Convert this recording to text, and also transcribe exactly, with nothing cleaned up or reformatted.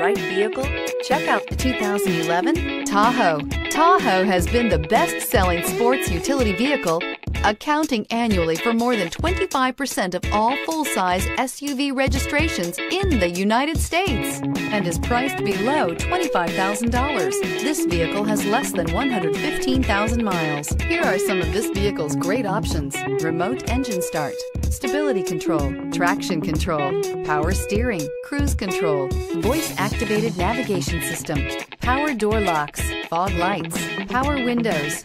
right vehicle? Check out the two thousand eleven Tahoe. Tahoe has been the best-selling sports utility vehicle, accounting annually for more than twenty-five percent of all full-size S U V registrations in the United States, and is priced below twenty-five thousand dollars. This vehicle has less than one hundred fifteen thousand miles. Here are some of this vehicle's great options: remote engine start, stability control, traction control, power steering, cruise control, voice-activated navigation system, power door locks, fog lights, power windows,